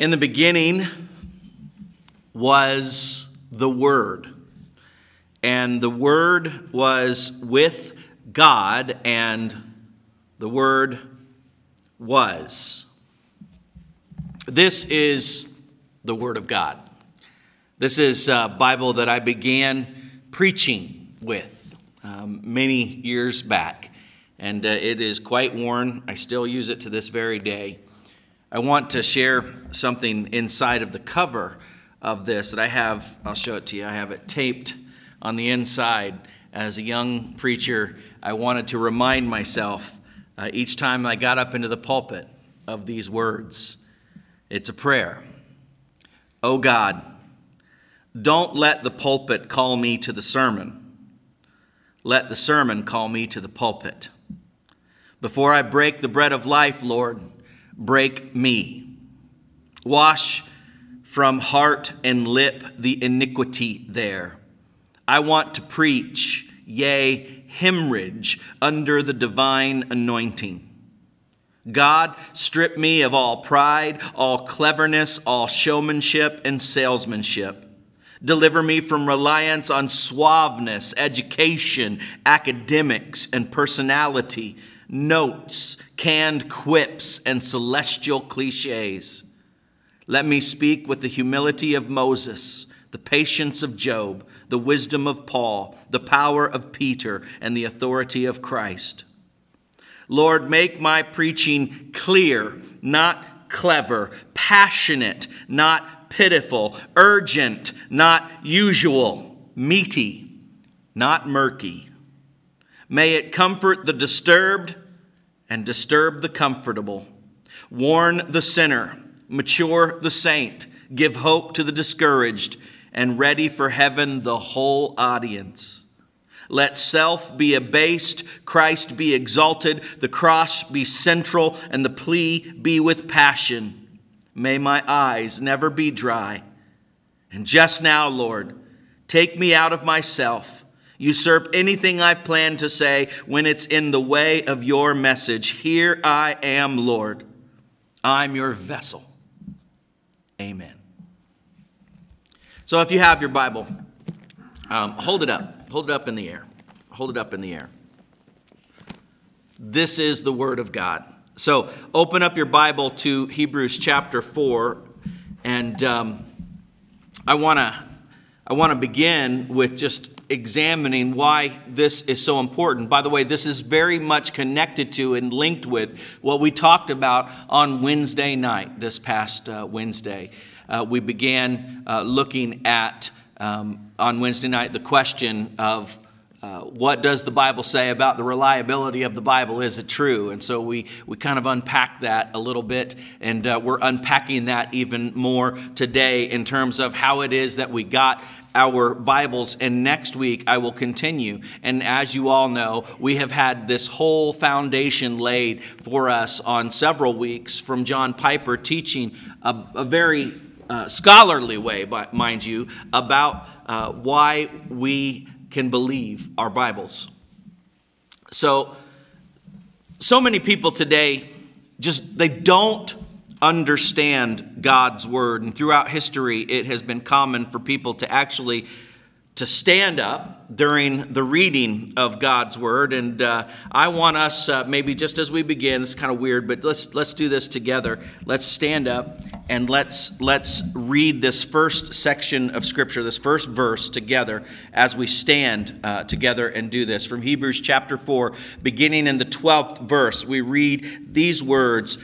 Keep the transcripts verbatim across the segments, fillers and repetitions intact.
In the beginning was the Word, and the Word was with God, and the Word was. This is the Word of God. This is a Bible that I began preaching with um, many years back, and uh, it is quite worn. I still use it to this very day. I want to share something inside of the cover of this that I have. I'll show it to you. I have it taped on the inside. As a young preacher, I wanted to remind myself uh, each time I got up into the pulpit of these words. It's a prayer. Oh God, don't let the pulpit call me to the sermon. Let the sermon call me to the pulpit. Before I break the bread of life, Lord, break me. Wash from heart and lip the iniquity there. I want to preach, yea, hemorrhage under the divine anointing. God, strip me of all pride, all cleverness, all showmanship and salesmanship. Deliver me from reliance on suaveness, education, academics, and personality, notes, canned quips, and celestial cliches. Let me speak with the humility of Moses, the patience of Job, the wisdom of Paul, the power of Peter, and the authority of Christ. Lord, make my preaching clear, not clever, passionate, not pitiful, urgent, not usual, meaty, not murky. May it comfort the disturbed and disturb the comfortable, warn the sinner, mature the saint, give hope to the discouraged, and ready for heaven the whole audience. Let self be abased, Christ be exalted, the cross be central, and the plea be with passion. May my eyes never be dry. And just now, Lord, take me out of myself. Usurp anything I've planned to say when it's in the way of your message. Here I am, Lord. I'm your vessel. Amen. So if you have your Bible, um, hold it up. Hold it up in the air. Hold it up in the air. This is the Word of God. So open up your Bible to Hebrews chapter four, and um, I want to I want to begin with just examining why this is so important. By the way, this is very much connected to and linked with what we talked about on Wednesday night. This past uh, Wednesday, uh, we began uh, looking at. Um, on Wednesday night, the question of uh, what does the Bible say about the reliability of the Bible? Is it true? And so we, we kind of unpack that a little bit, and uh, we're unpacking that even more today in terms of how it is that we got our Bibles. And next week I will continue. And as you all know, we have had this whole foundation laid for us on several weeks from John Piper teaching a, a very Uh, scholarly way, but mind you, about uh, why we can believe our Bibles. So, so many people today just, they don't understand God's Word. And throughout history, it has been common for people to actually to stand up during the reading of God's Word. And uh, I want us, uh, maybe just as we begin, it's kind of weird, but let's let's do this together. Let's stand up. And let's, let's read this first section of Scripture, this first verse together as we stand uh, together and do this. From Hebrews chapter four, beginning in the twelfth verse, we read these words,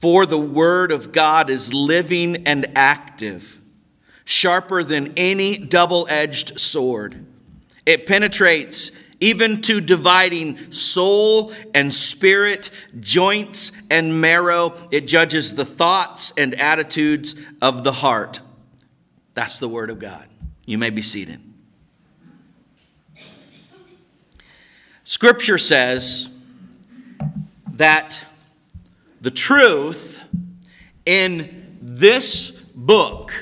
"For the word of God is living and active, sharper than any double-edged sword. It penetrates even to dividing soul and spirit, joints and marrow. It judges the thoughts and attitudes of the heart." That's the Word of God. You may be seated. Scripture says that the truth in this book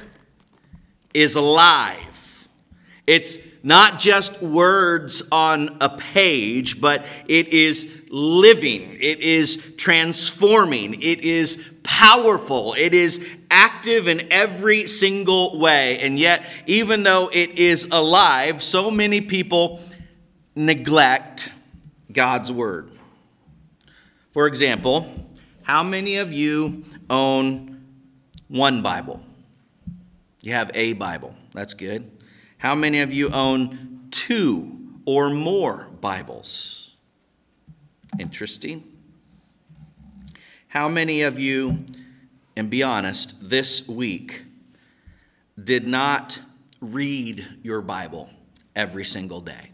is alive. It's not just words on a page, but it is living, it is transforming, it is powerful, it is active in every single way. And yet, even though it is alive, so many people neglect God's word. For example, how many of you own one Bible? You have a Bible. That's good. How many of you own two or more Bibles? Interesting. How many of you, and be honest, this week did not read your Bible every single day?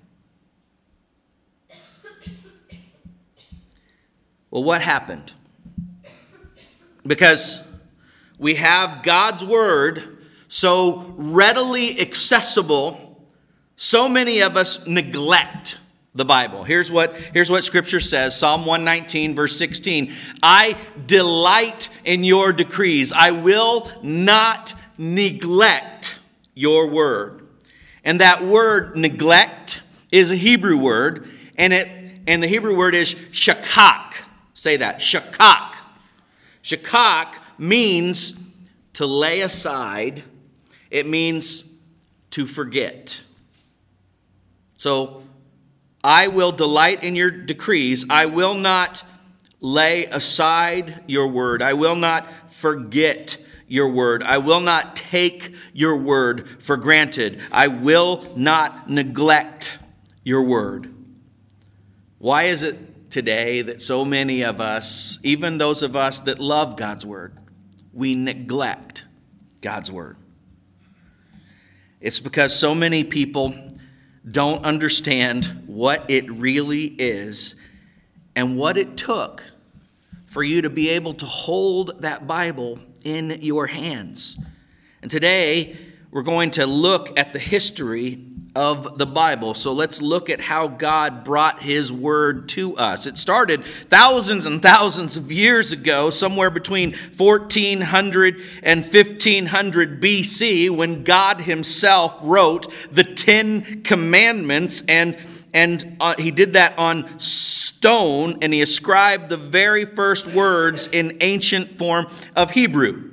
Well, what happened? Because we have God's word so readily accessible, so many of us neglect the Bible. Here's what, here's what Scripture says, Psalm one nineteen, verse sixteen. I delight in your decrees. I will not neglect your word. And that word neglect is a Hebrew word, and it and the Hebrew word is shakak. Say that, shakak. Shakak means to lay aside. It means to forget. So, I will delight in your decrees. I will not lay aside your word. I will not forget your word. I will not take your word for granted. I will not neglect your word. Why is it today that so many of us, even those of us that love God's word, we neglect God's word? It's because so many people don't understand what it really is and what it took for you to be able to hold that Bible in your hands. And today, we're going to look at the history of the Bible. So let's look at how God brought his word to us. It started thousands and thousands of years ago, somewhere between fourteen hundred and fifteen hundred B C, when God himself wrote the Ten Commandments, and And uh, he did that on stone, and he ascribed the very first words in ancient form of Hebrew.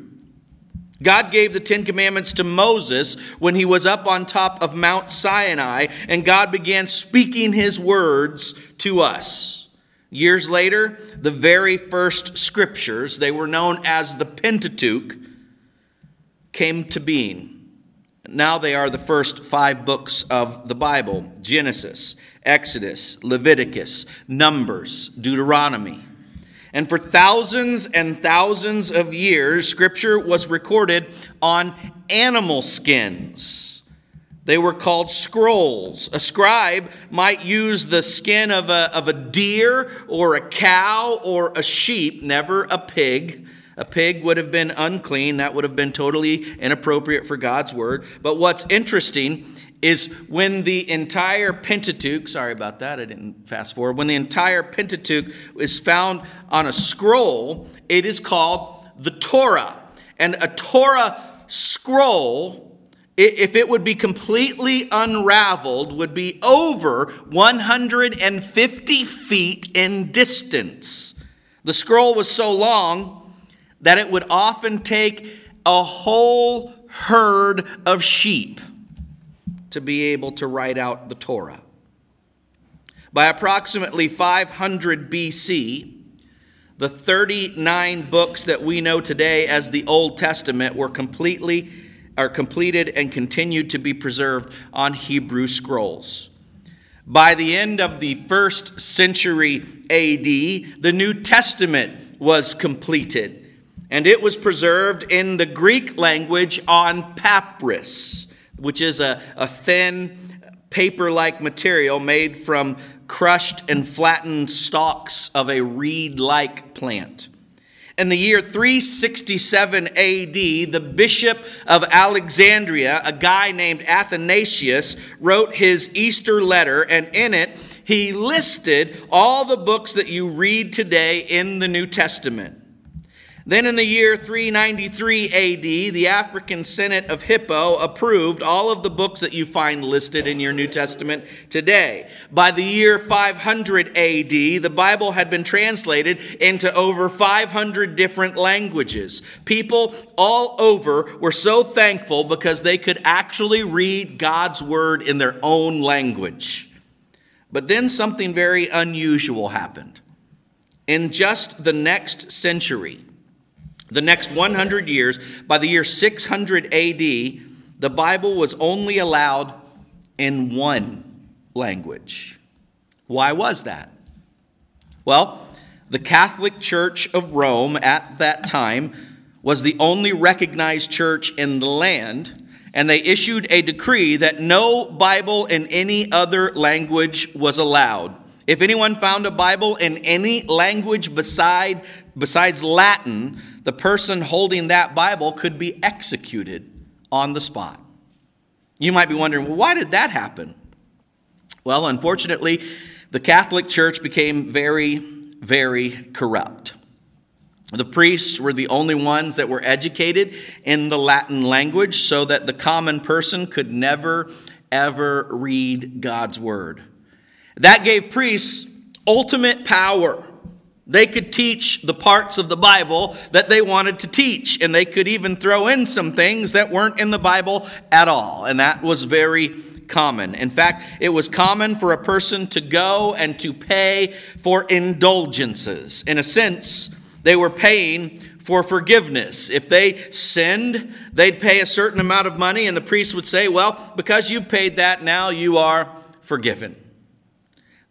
God gave the Ten Commandments to Moses when he was up on top of Mount Sinai, and God began speaking his words to us. Years later, the very first scriptures, they were known as the Pentateuch, came to being. Now they are the first five books of the Bible: Genesis, Exodus, Leviticus, Numbers, Deuteronomy. And for thousands and thousands of years, Scripture was recorded on animal skins. They were called scrolls. A scribe might use the skin of a, of a deer or a cow or a sheep, never a pig. A pig would have been unclean. That would have been totally inappropriate for God's word. But what's interesting is when the entire Pentateuch, sorry about that, I didn't fast forward. When the entire Pentateuch is found on a scroll, it is called the Torah. And a Torah scroll, if it would be completely unraveled, would be over one hundred fifty feet in distance. The scroll was so long that it would often take a whole herd of sheep to be able to write out the Torah. By approximately five hundred B C, the thirty-nine books that we know today as the Old Testament were completely are completed and continued to be preserved on Hebrew scrolls. By the end of the first century A D, the New Testament was completed, and it was preserved in the Greek language on papyrus, which is a, a thin paper-like material made from crushed and flattened stalks of a reed-like plant. In the year three sixty-seven A D, the Bishop of Alexandria, a guy named Athanasius, wrote his Easter letter, and in it he listed all the books that you read today in the New Testament. Then in the year three ninety-three A D, the African Senate of Hippo approved all of the books that you find listed in your New Testament today. By the year five hundred A D, the Bible had been translated into over five hundred different languages. People all over were so thankful because they could actually read God's word in their own language. But then something very unusual happened. In just the next century, the next one hundred years, by the year six hundred A D, the Bible was only allowed in one language. Why was that? Well, the Catholic Church of Rome at that time was the only recognized church in the land, and they issued a decree that no Bible in any other language was allowed. If anyone found a Bible in any language beside, besides Latin, the person holding that Bible could be executed on the spot. You might be wondering, well, why did that happen? Well, unfortunately, the Catholic Church became very, very corrupt. The priests were the only ones that were educated in the Latin language so that the common person could never, ever read God's word. That gave priests ultimate power. They could teach the parts of the Bible that they wanted to teach, and they could even throw in some things that weren't in the Bible at all, and that was very common. In fact, it was common for a person to go and to pay for indulgences. In a sense, they were paying for forgiveness. If they sinned, they'd pay a certain amount of money, and the priest would say, well, because you've paid that, now you are forgiven.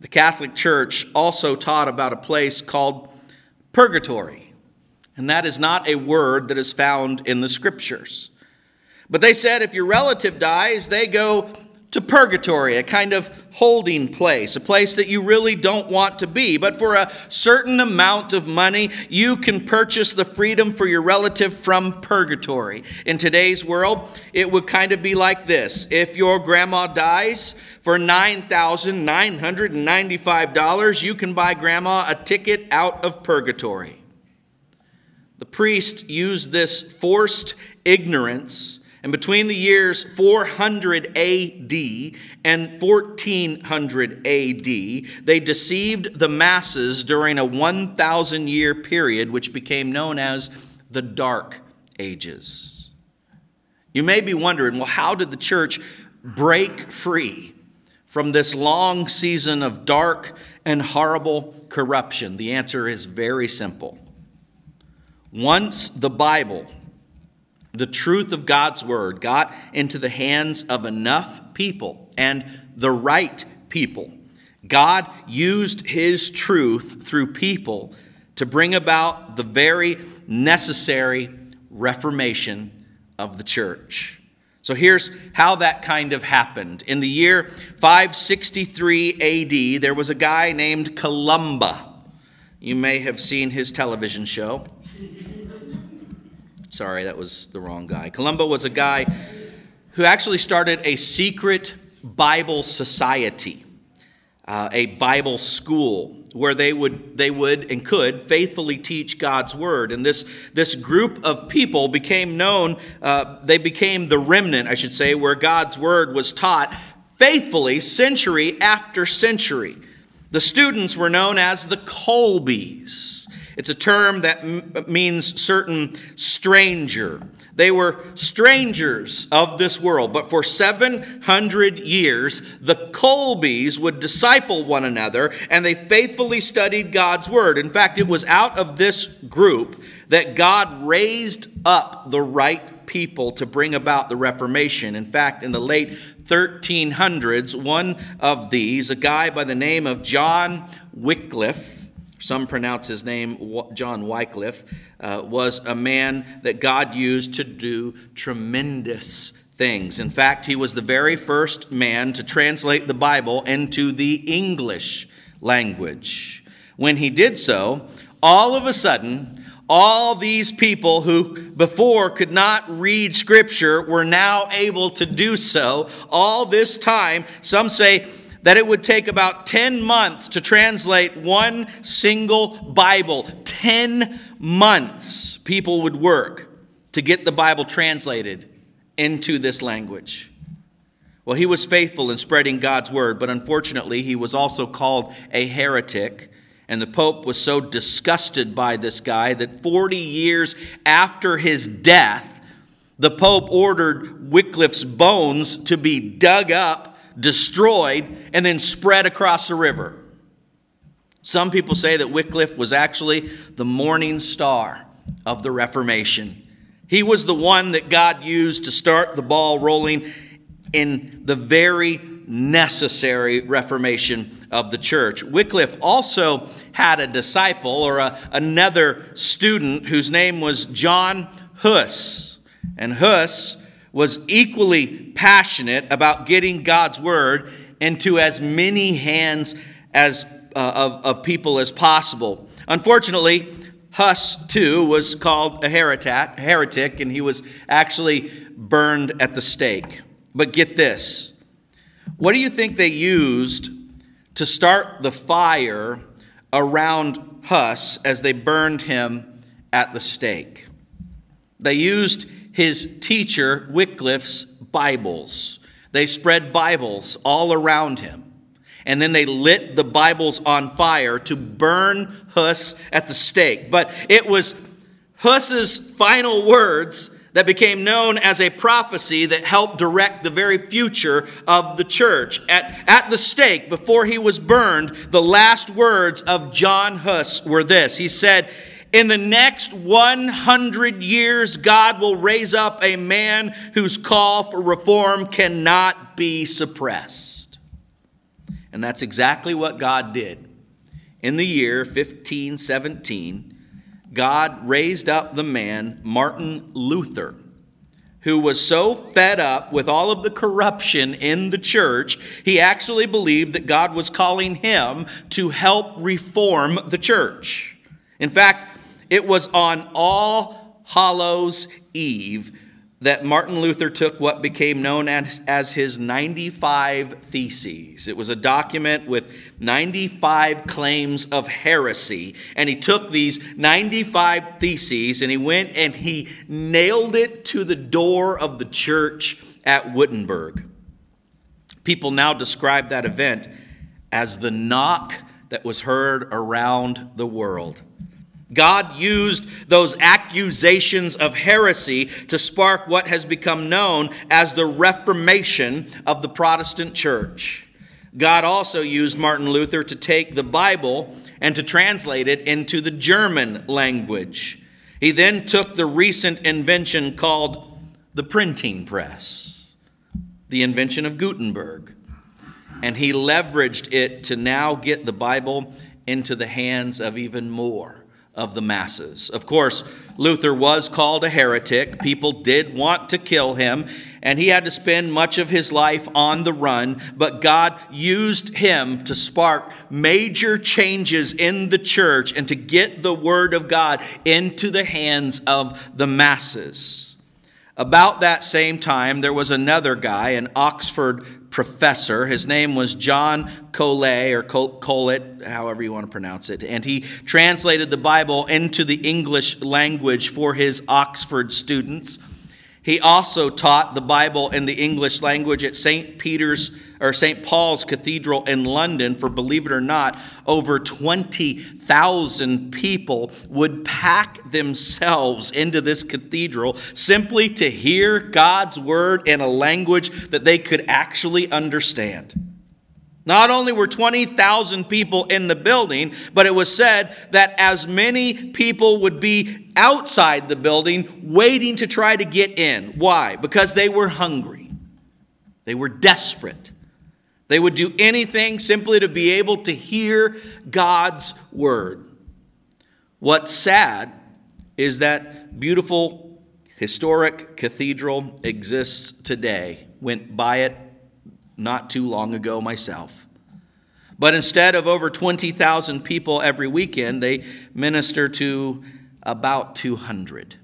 The Catholic Church also taught about a place called purgatory, and that is not a word that is found in the scriptures. But they said if your relative dies, they go to purgatory, a kind of holding place, a place that you really don't want to be. But for a certain amount of money, you can purchase the freedom for your relative from purgatory. In today's world, it would kind of be like this. If your grandma dies, for nine thousand nine hundred ninety-five dollars, you can buy grandma a ticket out of purgatory. The priest used this forced ignorance. And between the years four hundred A D and fourteen hundred A D, they deceived the masses during a one thousand year period, which became known as the Dark Ages. You may be wondering, well, how did the church break free from this long season of dark and horrible corruption? The answer is very simple. Once the Bible, the truth of God's word, got into the hands of enough people and the right people, God used his truth through people to bring about the very necessary reformation of the church. So here's how that kind of happened. In the year five sixty-three A D, there was a guy named Columba. You may have seen his television show. Sorry, that was the wrong guy. Columba was a guy who actually started a secret Bible society, uh, a Bible school, where they would, they would and could faithfully teach God's word. And this, this group of people became known, uh, they became the remnant, I should say, where God's word was taught faithfully century after century. The students were known as the Colbys. It's a term that means certain stranger. They were strangers of this world, but for seven hundred years, the Colbys would disciple one another, and they faithfully studied God's word. In fact, it was out of this group that God raised up the right people to bring about the Reformation. In fact, in the late thirteen hundreds, one of these, a guy by the name of John Wycliffe, some pronounce his name John Wycliffe, uh, was a man that God used to do tremendous things. In fact, he was the very first man to translate the Bible into the English language. When he did so, all of a sudden, all these people who before could not read Scripture were now able to do so. All this time, some say that it would take about ten months to translate one single Bible. ten months people would work to get the Bible translated into this language. Well, he was faithful in spreading God's word, but unfortunately he was also called a heretic. And the Pope was so disgusted by this guy that forty years after his death, the Pope ordered Wycliffe's bones to be dug up, destroyed, and then spread across the river. Some people say that Wycliffe was actually the morning star of the Reformation. He was the one that God used to start the ball rolling in the very necessary reformation of the church. Wycliffe also had a disciple or a, another student whose name was John Huss. And Huss was equally passionate about getting God's word into as many hands as uh, of, of people as possible. Unfortunately, Huss too was called a heretic, heretic, and he was actually burned at the stake. But get this, what do you think they used to start the fire around Huss as they burned him at the stake? They used his teacher Wycliffe's Bibles. They spread Bibles all around him. And then they lit the Bibles on fire to burn Huss at the stake. But it was Huss's final words that became known as a prophecy that helped direct the very future of the church. At, at the stake, before he was burned, the last words of John Huss were this. He said, "In the next one hundred years, God will raise up a man whose call for reform cannot be suppressed." And that's exactly what God did. In the year fifteen seventeen, God raised up the man, Martin Luther, who was so fed up with all of the corruption in the church, he actually believed that God was calling him to help reform the church. In fact, it was on All Hallows Eve that Martin Luther took what became known as, as his ninety-five Theses. It was a document with ninety-five claims of heresy. And he took these ninety-five theses and he went and he nailed it to the door of the church at Wittenberg. People now describe that event as the knock that was heard around the world. God used those accusations of heresy to spark what has become known as the Reformation of the Protestant Church. God also used Martin Luther to take the Bible and to translate it into the German language. He then took the recent invention called the printing press, the invention of Gutenberg, and he leveraged it to now get the Bible into the hands of even more of the masses. Of course, Luther was called a heretic. People did want to kill him, and he had to spend much of his life on the run, but God used him to spark major changes in the church and to get the word of God into the hands of the masses. About that same time, there was another guy, an Oxford professor. His name was John Colet, or Colet, however you want to pronounce it. And he translated the Bible into the English language for his Oxford students. He also taught the Bible in the English language at Saint Peter's or Saint Paul's Cathedral in London, for, believe it or not, over twenty thousand people would pack themselves into this cathedral simply to hear God's word in a language that they could actually understand. Not only were twenty thousand people in the building, but it was said that as many people would be outside the building waiting to try to get in. Why? Because they were hungry. They were desperate. They would do anything simply to be able to hear God's word. What's sad is that beautiful historic cathedral exists today. Went by it not too long ago myself. But instead of over twenty thousand people every weekend, they minister to about two hundred.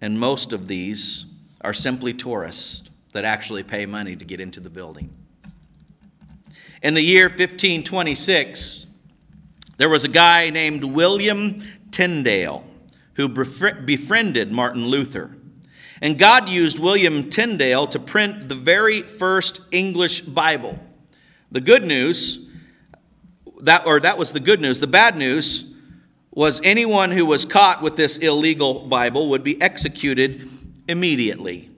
And most of these are simply tourists that actually pay money to get into the building. In the year fifteen twenty-six, there was a guy named William Tyndale who befriended Martin Luther. And God used William Tyndale to print the very first English Bible. The good news, that, or that was the good news. The bad news was anyone who was caught with this illegal Bible would be executed immediately.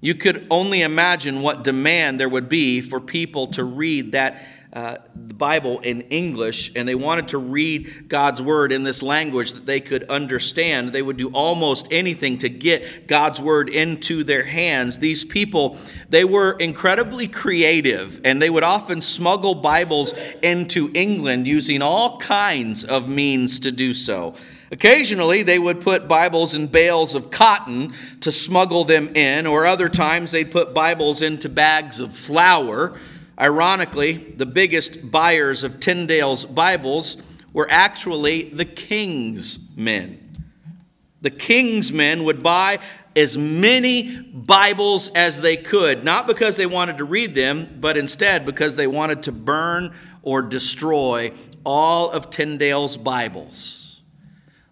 You could only imagine what demand there would be for people to read that uh, Bible in English, and they wanted to read God's word in this language that they could understand. They would do almost anything to get God's word into their hands. These people, they were incredibly creative, and they would often smuggle Bibles into England using all kinds of means to do so. Occasionally, they would put Bibles in bales of cotton to smuggle them in, or other times they'd put Bibles into bags of flour. Ironically, the biggest buyers of Tyndale's Bibles were actually the king's men. The king's men would buy as many Bibles as they could, not because they wanted to read them, but instead because they wanted to burn or destroy all of Tyndale's Bibles.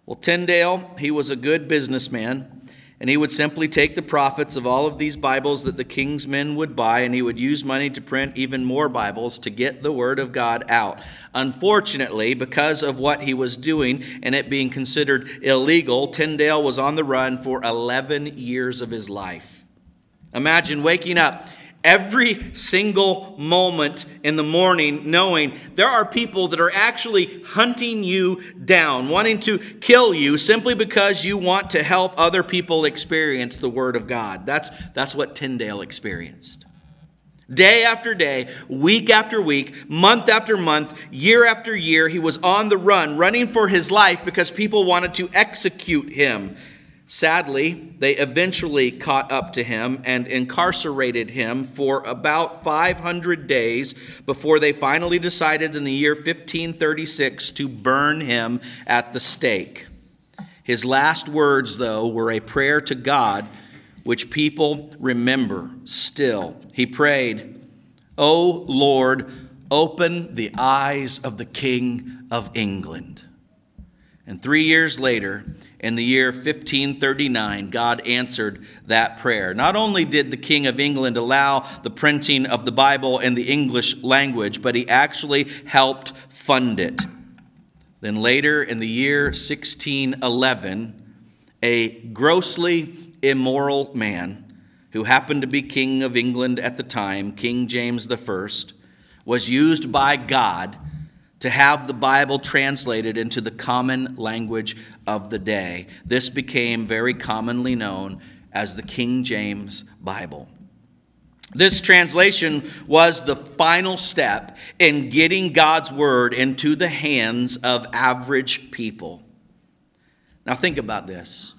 Well, Tyndale, he was a good businessman, and he would simply take the profits of all of these Bibles that the king's men would buy, and he would use money to print even more Bibles to get the word of God out. Unfortunately, because of what he was doing and it being considered illegal, Tyndale was on the run for eleven years of his life. Imagine waking up every single moment in the morning knowing there are people that are actually hunting you down, wanting to kill you simply because you want to help other people experience the Word of God. That's, that's what Tyndale experienced. Day after day, week after week, month after month, year after year, he was on the run, running for his life because people wanted to execute him. Sadly, they eventually caught up to him and incarcerated him for about five hundred days before they finally decided in the year fifteen thirty-six to burn him at the stake. His last words, though, were a prayer to God, which people remember still. He prayed, "O Lord, open the eyes of the King of England." And three years later, in the year fifteen thirty-nine, God answered that prayer. Not only did the King of England allow the printing of the Bible in the English language, but he actually helped fund it. Then later in the year sixteen eleven, a grossly immoral man who happened to be King of England at the time, King James the First, was used by God to have the Bible translated into the common language of the day. This became very commonly known as the King James Bible. This translation was the final step in getting God's Word into the hands of average people. Now think about this.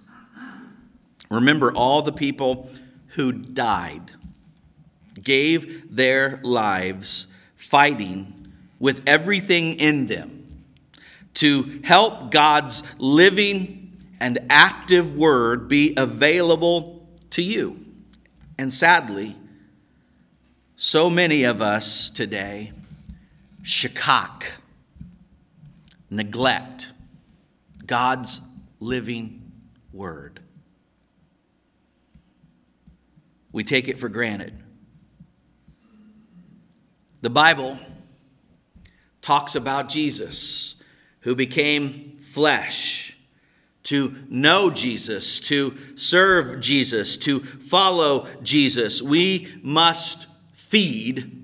Remember all the people who died, gave their lives fighting with everything in them to help God's living and active word be available to you. And sadly, so many of us today shikak, neglect God's living word. We take it for granted. The Bible talks about Jesus, who became flesh. To know Jesus, to serve Jesus, to follow Jesus, we must feed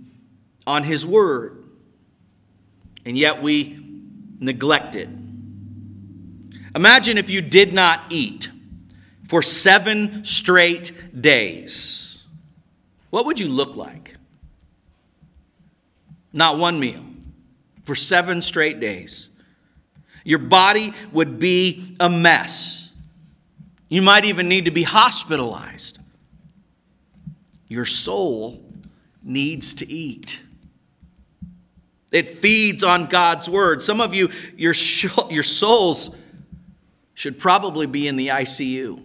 on his word. And yet we neglect it. Imagine if you did not eat for seven straight days. What would you look like? Not one meal. For seven straight days. Your body would be a mess. You might even need to be hospitalized. Your soul needs to eat. It feeds on God's word. Some of you, your, your souls should probably be in the I C U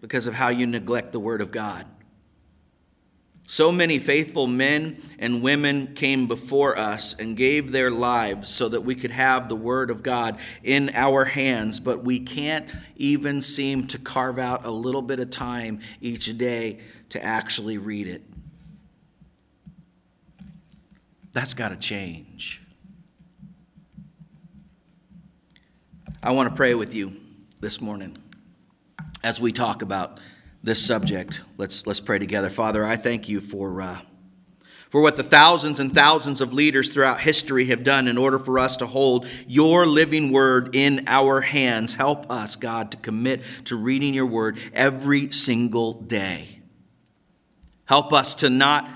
because of how you neglect the word of God. So many faithful men and women came before us and gave their lives so that we could have the Word of God in our hands, but we can't even seem to carve out a little bit of time each day to actually read it. That's got to change. I want to pray with you this morning as we talk about this subject. Let's, let's pray together. Father, I thank you for, uh, for what the thousands and thousands of leaders throughout history have done in order for us to hold your living word in our hands. Help us, God, to commit to reading your word every single day. Help us to not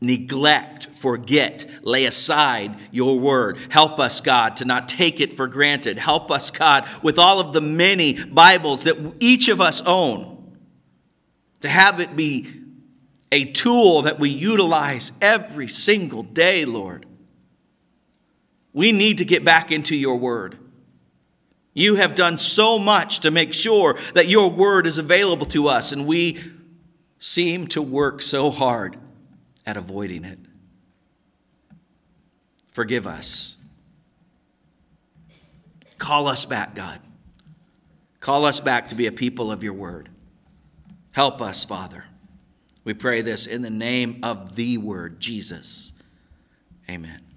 neglect, forget, lay aside your word. Help us, God, to not take it for granted. Help us, God, with all of the many Bibles that each of us own, to have it be a tool that we utilize every single day, Lord. We need to get back into your word. You have done so much to make sure that your word is available to us, and we seem to work so hard at avoiding it. Forgive us. Call us back, God. Call us back to be a people of your word. Help us, Father. We pray this in the name of the Word, Jesus. Amen.